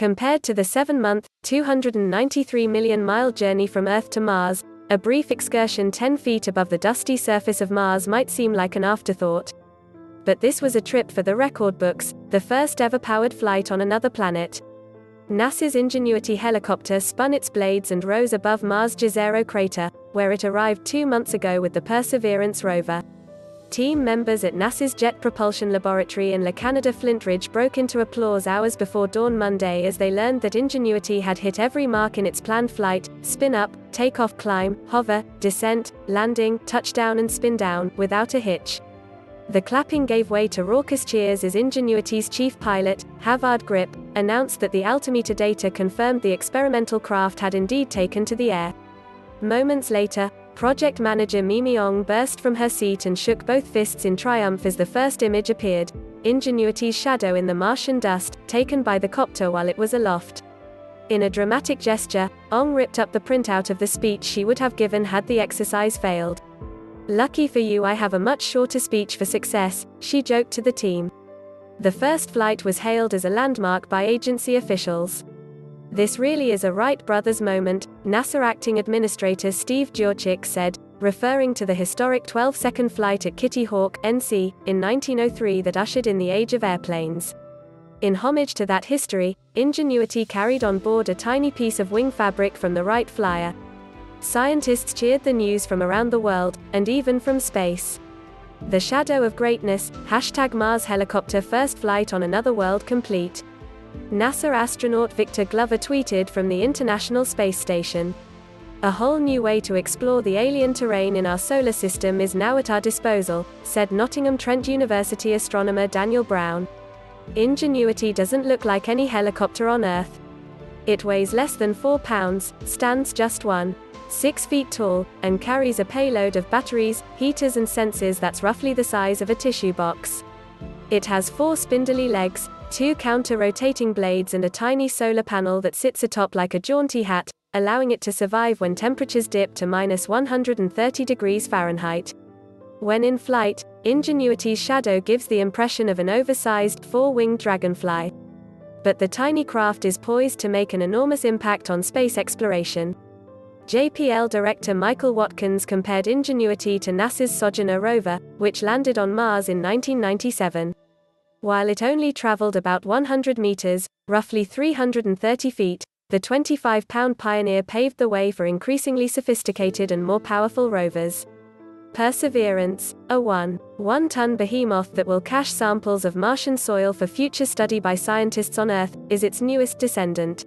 Compared to the 7-month, 293 million mile journey from Earth to Mars, a brief excursion 10 feet above the dusty surface of Mars might seem like an afterthought. But this was a trip for the record books, the first ever powered flight on another planet. NASA's Ingenuity helicopter spun its blades and rose above Mars' Jezero Crater, where it arrived 2 months ago with the Perseverance rover. Team members at NASA's Jet Propulsion Laboratory in La Cañada Flintridge broke into applause hours before dawn Monday as they learned that Ingenuity had hit every mark in its planned flight: spin-up, takeoff, climb, hover, descent, landing, touchdown and spin-down, without a hitch. The clapping gave way to raucous cheers as Ingenuity's chief pilot, Håvard Grip, announced that the altimeter data confirmed the experimental craft had indeed taken to the air. Moments later, project manager MiMi Aung burst from her seat and shook both fists in triumph as the first image appeared: Ingenuity's shadow in the Martian dust, taken by the copter while it was aloft. In a dramatic gesture, Aung ripped up the printout of the speech she would have given had the exercise failed. "Lucky for you, I have a much shorter speech for success," she joked to the team. The first flight was hailed as a landmark by agency officials. "This really is a Wright brothers moment," NASA acting administrator Steve Jurczyk said, referring to the historic 12-second flight at Kitty Hawk, NC, in 1903 that ushered in the age of airplanes. In homage to that history, Ingenuity carried on board a tiny piece of wing fabric from the Wright Flyer. Scientists cheered the news from around the world, and even from space. The shadow of greatness, #Mars helicopter first flight on another world complete. NASA astronaut Victor Glover tweeted from the International Space Station. "A whole new way to explore the alien terrain in our solar system is now at our disposal," said Nottingham Trent University astronomer Daniel Brown. Ingenuity doesn't look like any helicopter on Earth. It weighs less than 4 pounds, stands just 1.6 feet tall, and carries a payload of batteries, heaters and sensors that's roughly the size of a tissue box. It has 4 spindly legs, 2 counter-rotating blades and a tiny solar panel that sits atop like a jaunty hat, allowing it to survive when temperatures dip to -130°F. When in flight, Ingenuity's shadow gives the impression of an oversized 4-winged dragonfly. But the tiny craft is poised to make an enormous impact on space exploration. JPL director Michael Watkins compared Ingenuity to NASA's Sojourner rover, which landed on Mars in 1997. While it only traveled about 100 meters, roughly 330 feet, the 25-pound Pioneer paved the way for increasingly sophisticated and more powerful rovers. Perseverance, a 1.1-ton behemoth that will cache samples of Martian soil for future study by scientists on Earth, is its newest descendant.